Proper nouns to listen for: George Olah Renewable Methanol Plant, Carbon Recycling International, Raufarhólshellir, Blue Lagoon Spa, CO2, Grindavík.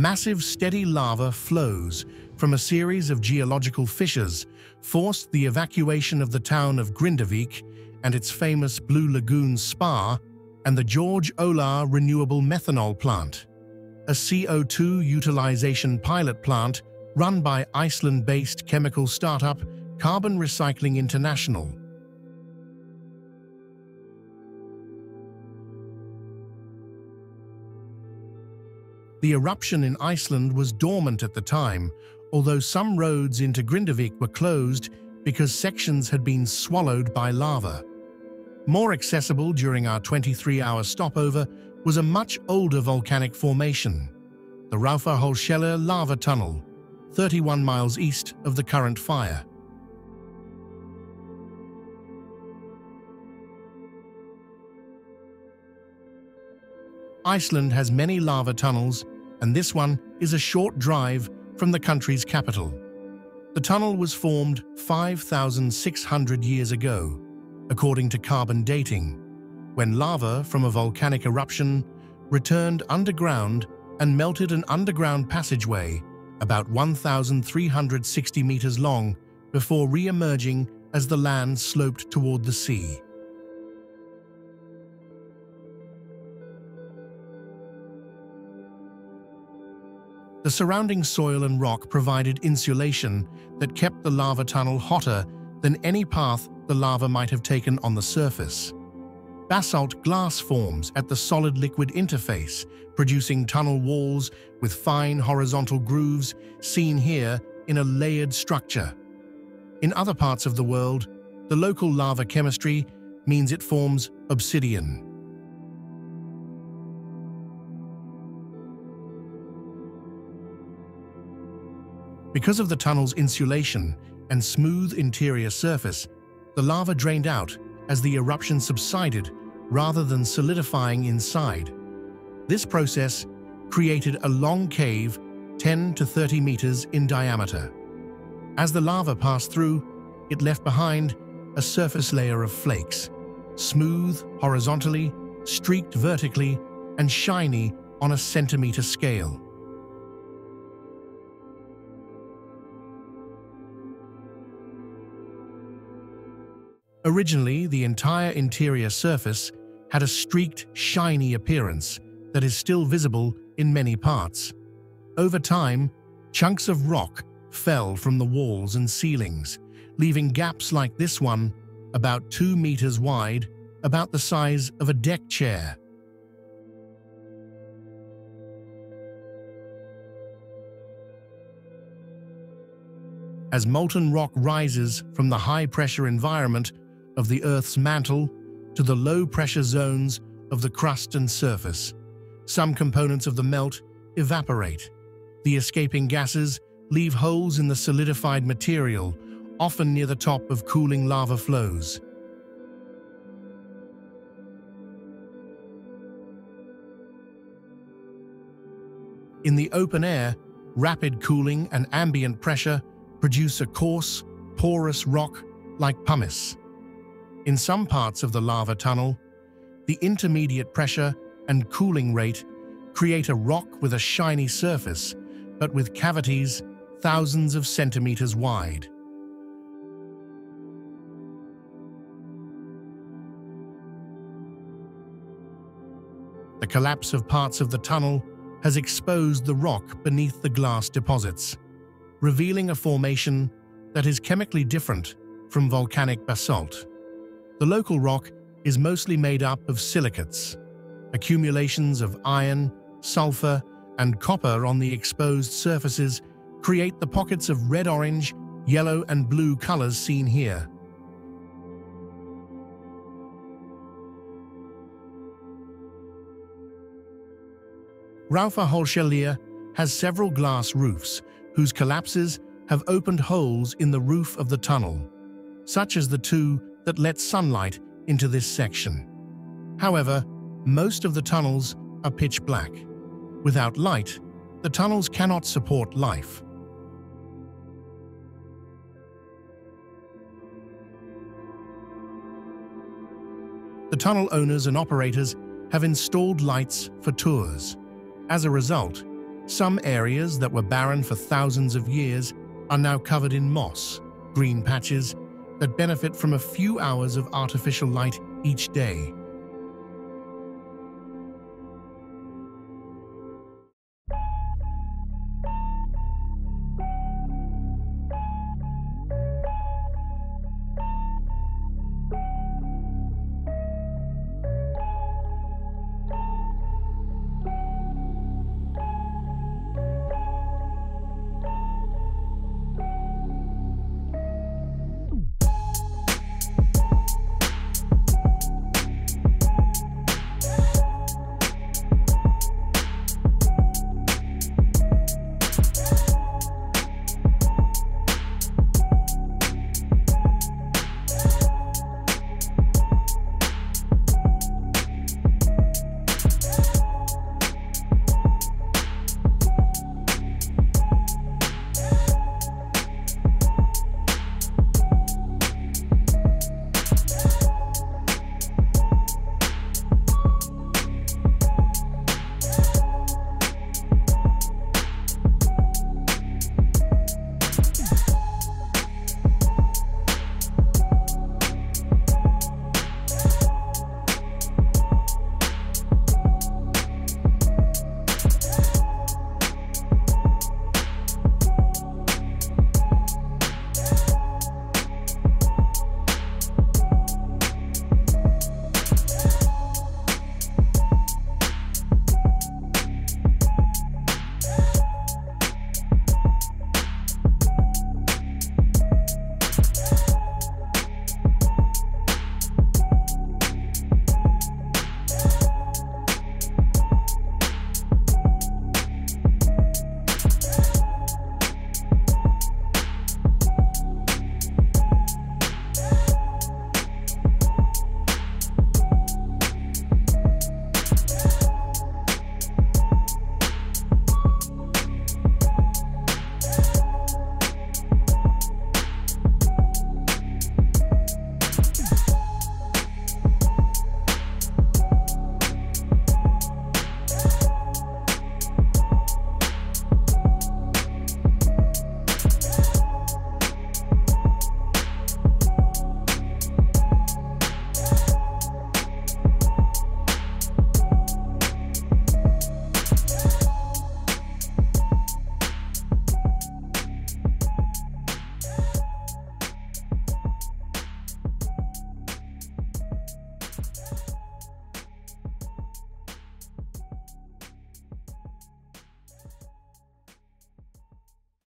massive steady lava flows from a series of geological fissures forced the evacuation of the town of Grindavík and its famous Blue Lagoon Spa and the George Olah Renewable Methanol Plant, a CO2 utilization pilot plant run by Iceland-based chemical startup Carbon Recycling International. The eruption in Iceland was dormant at the time, although some roads into Grindavík were closed because sections had been swallowed by lava. More accessible during our 23-hour stopover was a much older volcanic formation, the Raufarhólshellir lava tunnel, 31 miles east of the current fire. Iceland has many lava tunnels, and this one is a short drive from the country's capital. The tunnel was formed 5,600 years ago, according to carbon dating, when lava from a volcanic eruption returned underground and melted an underground passageway about 1,360 meters long before re-emerging as the land sloped toward the sea. The surrounding soil and rock provided insulation that kept the lava tunnel hotter than any path the lava might have taken on the surface. Basalt glass forms at the solid-liquid interface, producing tunnel walls with fine horizontal grooves seen here in a layered structure. In other parts of the world, the local lava chemistry means it forms obsidian. Because of the tunnel's insulation and smooth interior surface, the lava drained out as the eruption subsided rather than solidifying inside. This process created a long cave 10 to 30 meters in diameter. As the lava passed through, it left behind a surface layer of flakes, smooth horizontally, streaked vertically, and shiny on a centimeter scale. Originally, the entire interior surface had a streaked, shiny appearance that is still visible in many parts. Over time, chunks of rock fell from the walls and ceilings, leaving gaps like this one, about 2 meters wide, about the size of a deck chair. As molten rock rises from the high-pressure environment of the Earth's mantle to the low-pressure zones of the crust and surface, some components of the melt evaporate. The escaping gases leave holes in the solidified material, often near the top of cooling lava flows. In the open air, rapid cooling and ambient pressure produce a coarse, porous rock like pumice. In some parts of the lava tunnel, the intermediate pressure and cooling rate create a rock with a shiny surface, but with cavities thousands of centimeters wide. The collapse of parts of the tunnel has exposed the rock beneath the glass deposits, revealing a formation that is chemically different from volcanic basalt. The local rock is mostly made up of silicates, accumulations of iron, sulfur, and copper on the exposed surfaces create the pockets of red-orange, yellow, and blue colors seen here. Raufarhólshellir has several glass roofs whose collapses have opened holes in the roof of the tunnel, such as the two that let sunlight into this section. However, most of the tunnels are pitch black. Without light, the tunnels cannot support life. The tunnel owners and operators have installed lights for tours. As a result, Some areas that were barren for thousands of years are now covered in moss, green patches that benefit from a few hours of artificial light each day.